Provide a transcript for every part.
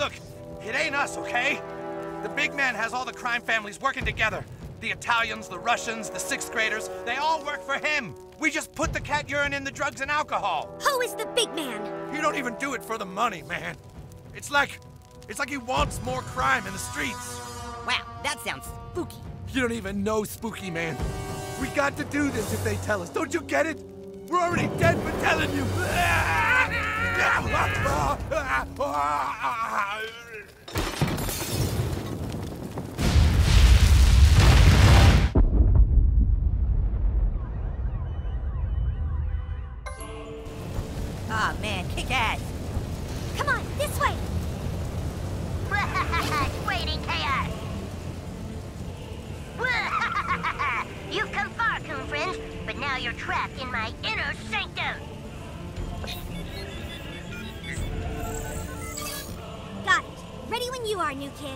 Look, it ain't us, okay? The big man has all the crime families working together. The Italians, the Russians, the sixth graders, they all work for him. We just put the cat urine in the drugs and alcohol. Who is the big man? You don't even do it for the money, man. It's like he wants more crime in the streets. Wow, that sounds spooky. You don't even know spooky, man. We got to do this if they tell us. Don't you get it? We're already dead for telling you. Aw, oh, man, kick ass. Come on, this way. Waiting, Chaos. You've come far, Coon Friends, but now you're trapped in my inner sanctum. Got it. Ready when you are, new kid.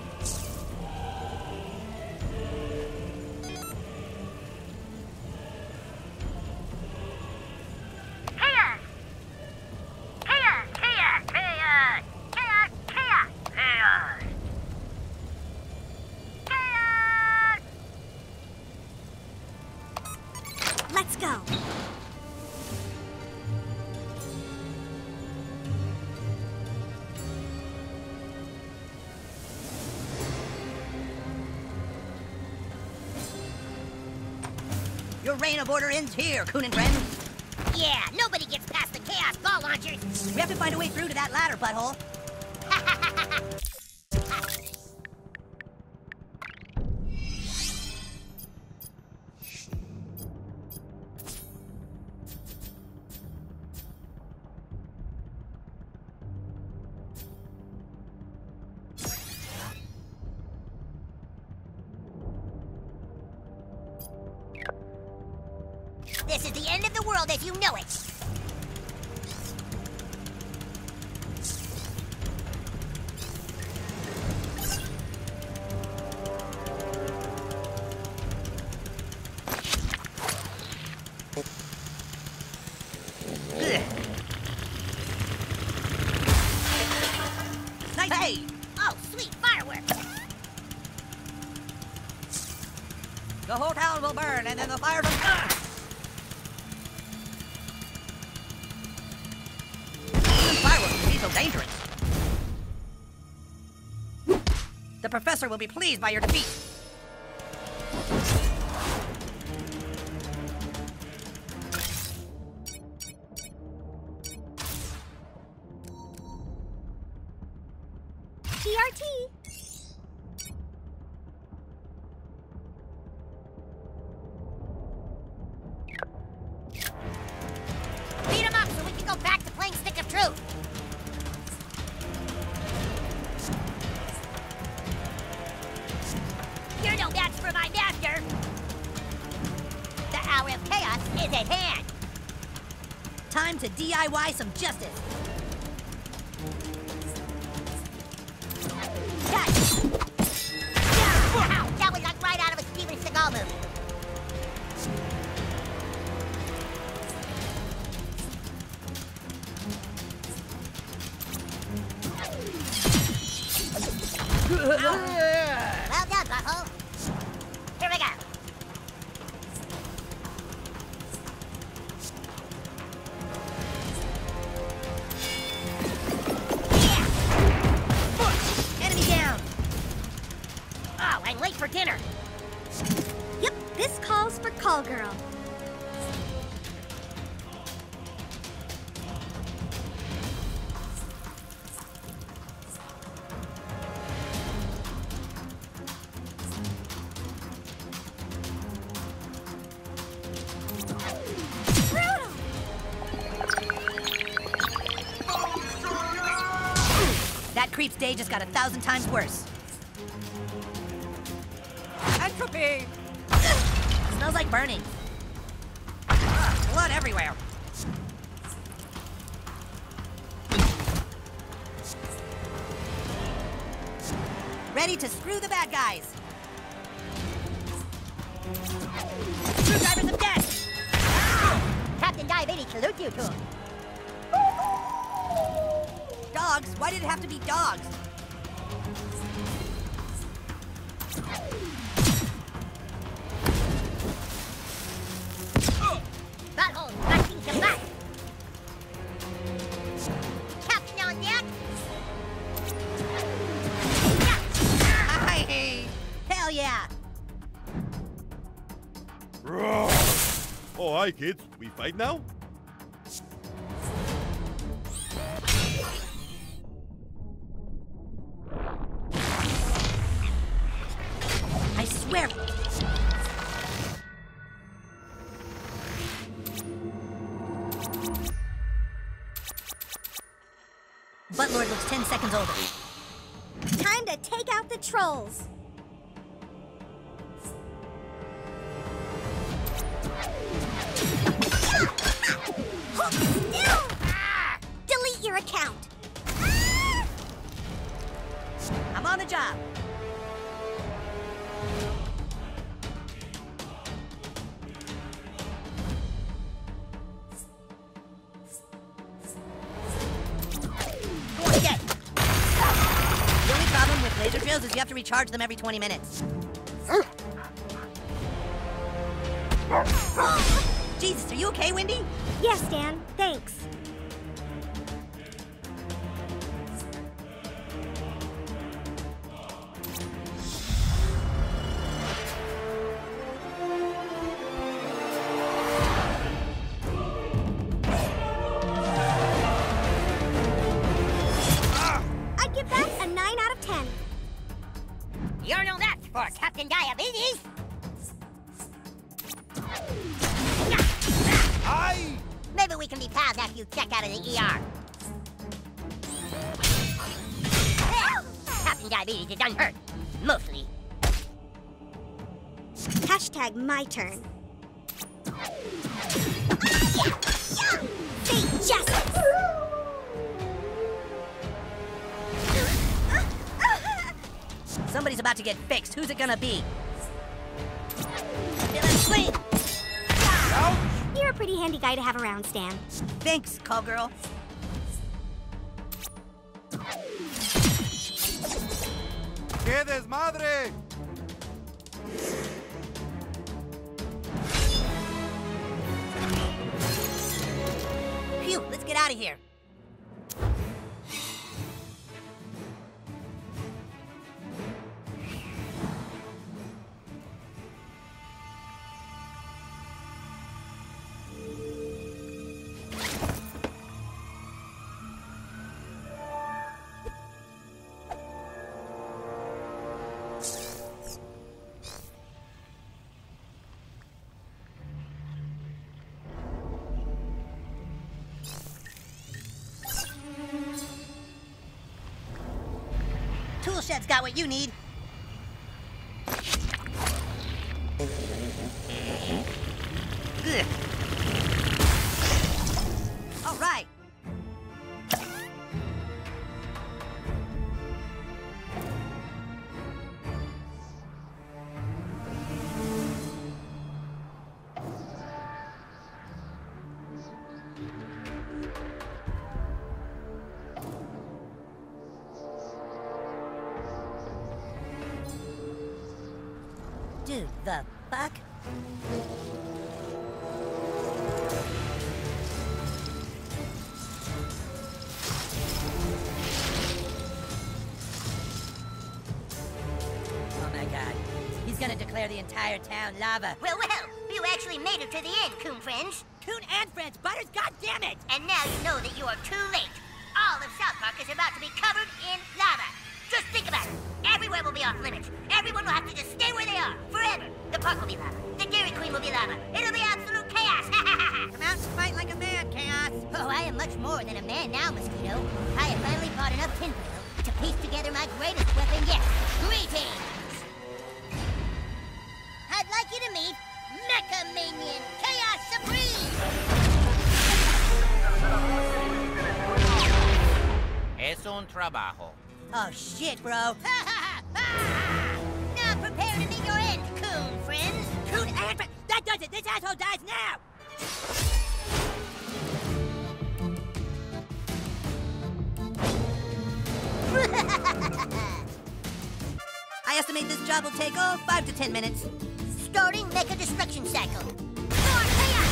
Your reign of order ends here, Coon and Friends. Yeah, nobody gets past the Chaos ball launchers. We have to find a way through to that ladder, butthole. This is the end of the world as you know it. Nice. Hey! Oh, sweet fireworks! The whole town will burn, and then the fire will... Dangerous. The professor will be pleased by your defeat. TRT. Beat him up so we can go back to playing Stick of Truth. At hand. Time to DIY some justice. Wow, that was like right out of a Steven Seagal movie. Well done, butthole. Here we go. Dinner. Yep, this calls for call girl. That creep stage has got 1,000 times worse. Entropy! Smells like burning. Ugh, blood everywhere. Ready to screw the bad guys. Screwdrivers of death! Ah! Captain Diabetes salutes you to him. Dogs? Why did it have to be dogs? Hi kids, we fight now? I swear. Buttlord looks 10 seconds older. Time to take out the trolls. Recharge them every 20 minutes. Jesus, are you okay, Wendy? Yes, Dan. Thanks. My turn. Somebody's about to get fixed. Who's it gonna be? You're a pretty handy guy to have around, Stan. Thanks, call girl. ¡Qué desmadre! Let's get out of here. Shed's got what you need. All right. The entire town lava. Well, you actually made it to the end, Coon Friends. Coon and Friends, Butters, goddamn it! And now you know that you are too late. All of South Park is about to be covered in lava. Just think about it. Everywhere will be off limits. Everyone will have to just stay where they are, forever. The park will be lava. The Dairy Queen will be lava. It'll be absolute chaos. Come out and fight like a man, Chaos. Oh, I am much more than a man now, Mosquito. I have finally bought enough tinfoil to piece together my greatest weapon yet. Greetings! I'd like you to meet Mecha-Minion, Chaos Supreme! Es un trabajo. Oh, shit, bro. Now prepare to meet your end, Coon Friends. Coon and Friends? That does it! This asshole dies now! I estimate this job will take, 5 to 10 minutes. Starting Mecha Destruction Cycle. More chaos!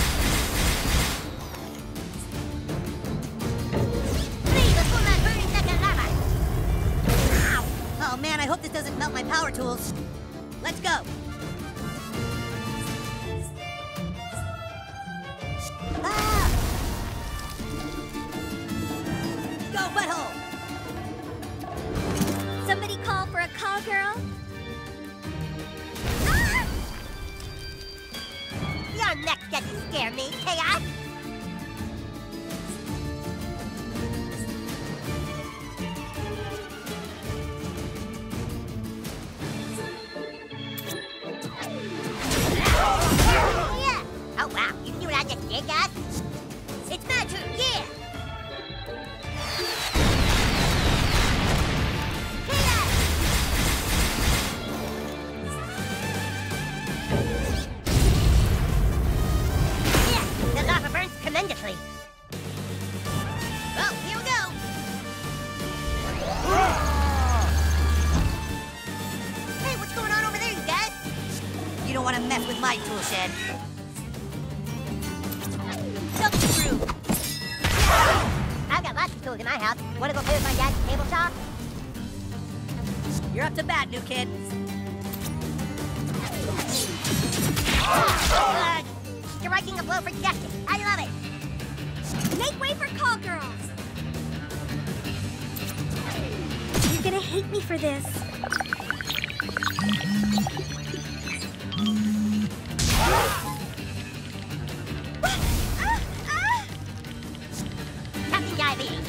Free the full man burning Mecha Lava! Ow! Oh man, I hope this doesn't melt my power tools. Let's go! Ah! Go, butthole! Somebody call for a call girl? Ah! Your mech doesn't scare me, Chaos! Oh wow, you knew what I just did, guys? It's my turn, yeah! Chaos! Yeah, the lava burns tremendously. Oh, here we go! Hey, what's going on over there, you guys? You don't want to mess with my tool shed. I've got lots of tools in my house. Wanna go play with my dad's table saw? You're up to bat, new kid. Striking a blow for justice. I love it. Make way for call girls. You're gonna hate me for this.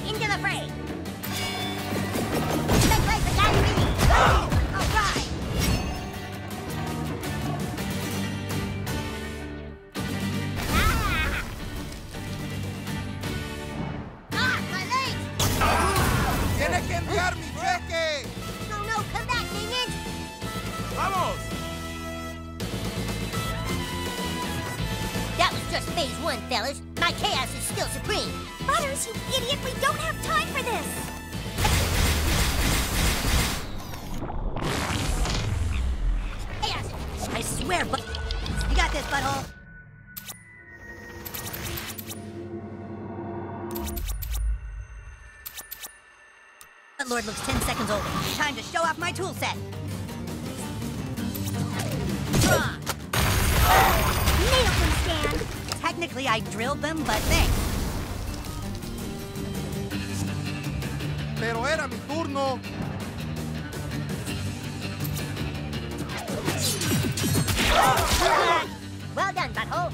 Into the fray! Let's play for Dairy Queen! All right! Ah! Ah, my legs! Tienes que enviar mi cheque! No, no, come back, Minion! Vamos! That was just phase one, fellas. My chaos is still supreme. Butters, you idiot, we don't have time for this. Chaos! I swear, but you got this, butthole. That lord looks 10 seconds old. Time to show off my tool set. Nailed them, Stan. Technically, I drilled them, but thanks. Pero era mi turno. Well done, butthole.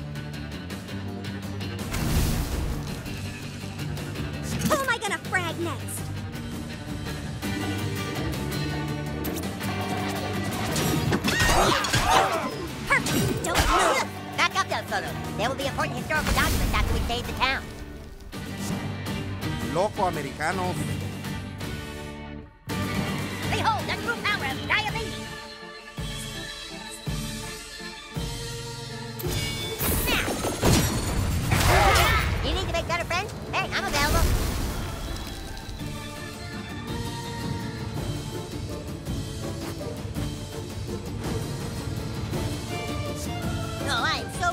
Who am I gonna frag next? Perfect. Don't move. Back up those photos. There will be important historical documents after we save the town. Loco Americanos. Behold the true power of diabetes. Now. You need to make better friends? Hey, I'm available.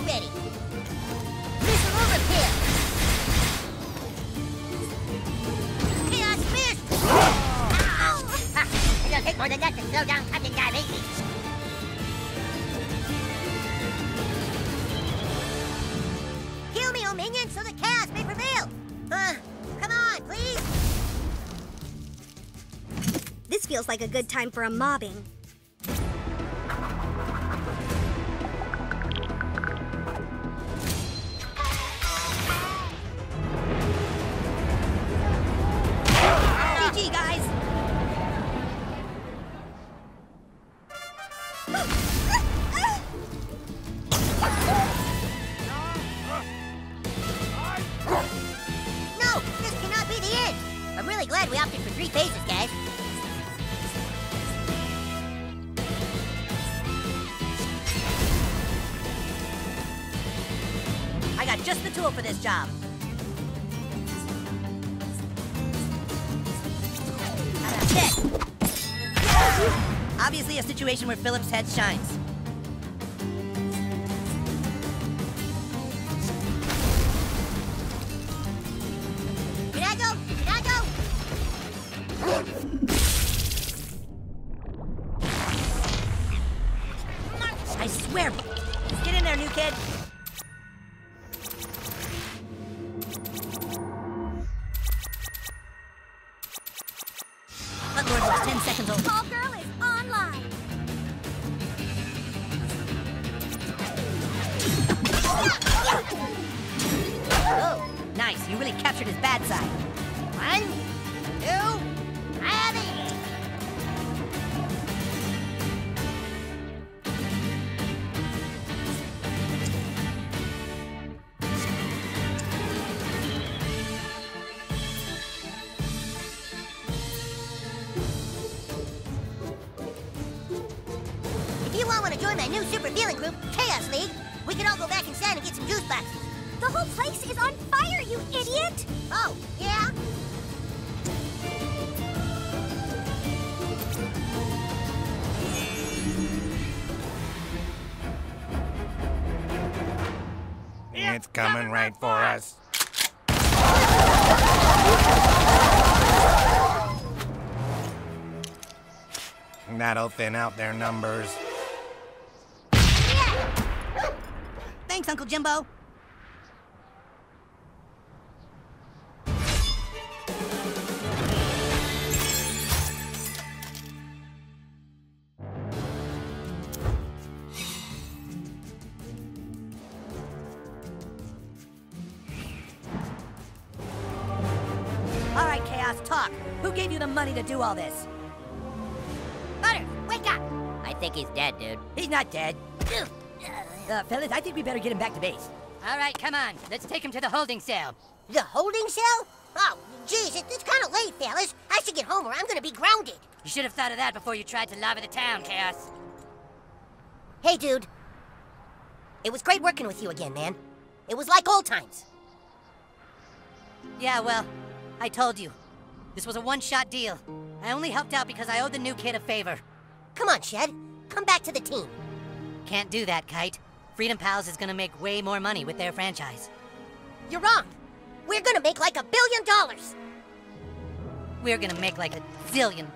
Ready. Missile overkill. Chaos Fist! Ow! It'll take more than that to slow down Captain Diabetes. Kill me, O Minion, so that chaos may prevail! Come on, please! This feels like a good time for a mobbing. Job. How about this? Obviously a situation where Philip's head shines. It's coming right for us. That'll thin out their numbers. Yeah. Thanks, Uncle Jimbo. Money to do all this. Butters, wake up! I think he's dead, dude. He's not dead. Fellas, I think we better get him back to base. All right, come on. Let's take him to the holding cell. The holding cell? Oh, geez, it's kind of late, fellas. I should get home or I'm gonna be grounded. You should have thought of that before you tried to lava the town, Chaos. Hey, dude. It was great working with you again, man. It was like old times. Yeah, well, I told you. This was a one-shot deal. I only helped out because I owed the new kid a favor. Come on, Shed. Come back to the team. Can't do that, Kite. Freedom Pals is gonna make way more money with their franchise. You're wrong. We're gonna make like $1 billion. We're gonna make like $1 zillion.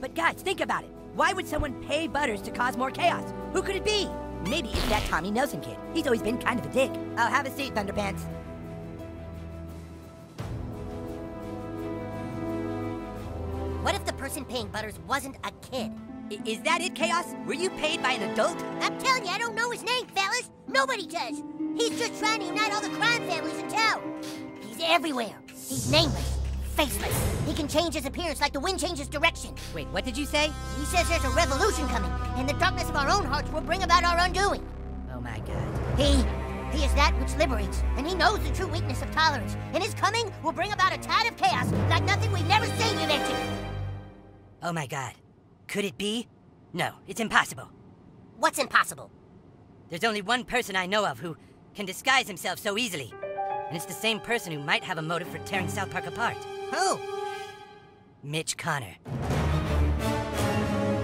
But guys, think about it. Why would someone pay Butters to cause more chaos? Who could it be? Maybe it's that Tommy Nelson kid. He's always been kind of a dick. Oh, have a seat, Thunderpants. What if the person paying Butters wasn't a kid? Is that it, Chaos? Were you paid by an adult? I'm telling you, I don't know his name, fellas. Nobody does. He's just trying to unite all the crime families in town. He's everywhere. He's nameless, faceless. He can change his appearance like the wind changes direction. Wait, what did you say? He says there's a revolution coming, and the darkness of our own hearts will bring about our undoing. Oh my God. He is that which liberates, and he knows the true weakness of tolerance, and his coming will bring about a tide of chaos like nothing we've never seen, you mentioned. Oh my God. Could it be? No, it's impossible. What's impossible? There's only one person I know of who can disguise himself so easily, and it's the same person who might have a motive for tearing South Park apart. Who? Mitch Connor.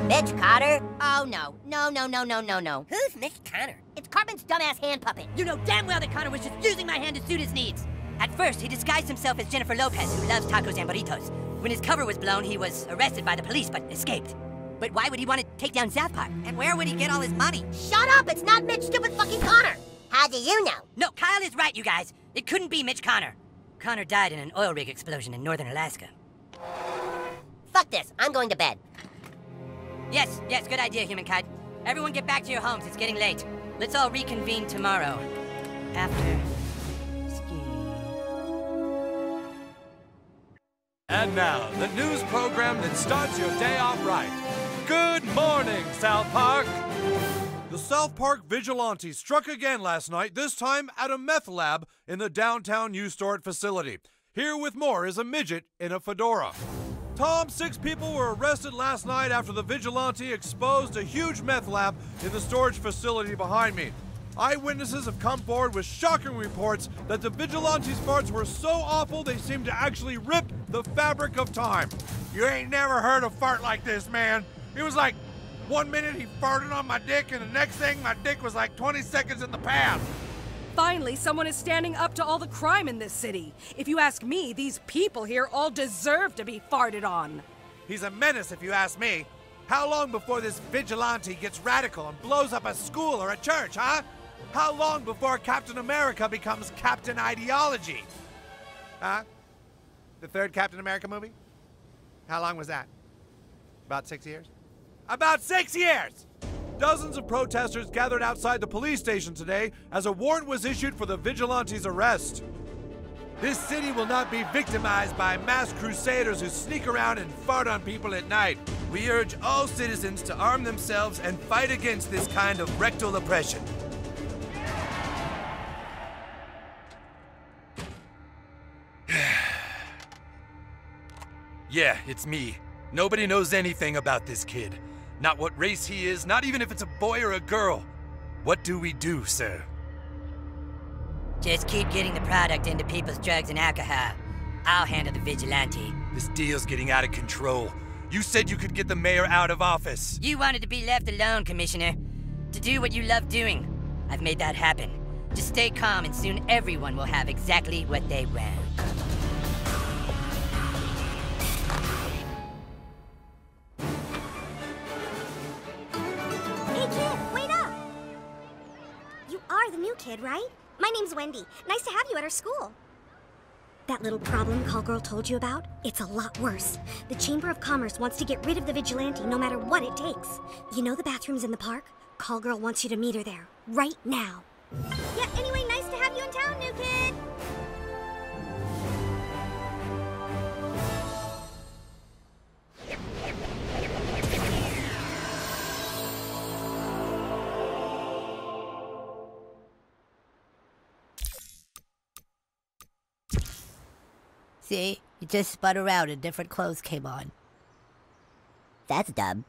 Mitch Connor? Oh, no. No. Who's Mitch Connor? It's Carbon's dumbass hand puppet. You know damn well that Connor was just using my hand to suit his needs. At first, he disguised himself as Jennifer Lopez, who loves tacos and burritos. When his cover was blown, he was arrested by the police, but escaped. But why would he want to take down South Park? And where would he get all his money? Shut up! It's not Mitch stupid fucking Connor! How do you know? No, Kyle is right, you guys. It couldn't be Mitch Connor. Connor died in an oil rig explosion in northern Alaska. Fuck this. I'm going to bed. Yes, good idea, Humankind. Everyone get back to your homes. It's getting late. Let's all reconvene tomorrow. After skiing. And now, the news program that starts your day off right. Good morning, South Park! The South Park vigilante struck again last night, this time at a meth lab in the downtown Ustort facility. Here with more is a midget in a fedora. Tom, 6 people were arrested last night after the vigilante exposed a huge meth lab in the storage facility behind me. Eyewitnesses have come forward with shocking reports that the vigilantes' farts were so awful they seemed to actually rip the fabric of time. You ain't never heard a fart like this, man. It was like 1 minute he farted on my dick, and the next thing my dick was like 20 seconds in the past. Finally, someone is standing up to all the crime in this city. If you ask me, these people here all deserve to be farted on. He's a menace, if you ask me. How long before this vigilante gets radical and blows up a school or a church, huh? How long before Captain America becomes Captain Ideology? Huh? The third Captain America movie? How long was that? About 6 years? About 6 years! Dozens of protesters gathered outside the police station today as a warrant was issued for the vigilante's arrest. This city will not be victimized by mass crusaders who sneak around and fart on people at night. We urge all citizens to arm themselves and fight against this kind of rectal oppression. Yeah, it's me. Nobody knows anything about this kid. Not what race he is, not even if it's a boy or a girl. What do we do, sir? Just keep getting the product into people's drugs and alcohol. I'll handle the vigilante. This deal's getting out of control. You said you could get the mayor out of office. You wanted to be left alone, Commissioner. To do what you love doing. I've made that happen. Just stay calm and soon everyone will have exactly what they want. Kid, right? My name's Wendy. Nice to have you at our school. That little problem call girl told you about? It's a lot worse. The Chamber of Commerce wants to get rid of the vigilante no matter what it takes. You know the bathrooms in the park? Call girl wants you to meet her there, right now. Yeah, anyway, nice to have you in town, new kid. See? You just spun around and different clothes came on. That's dumb.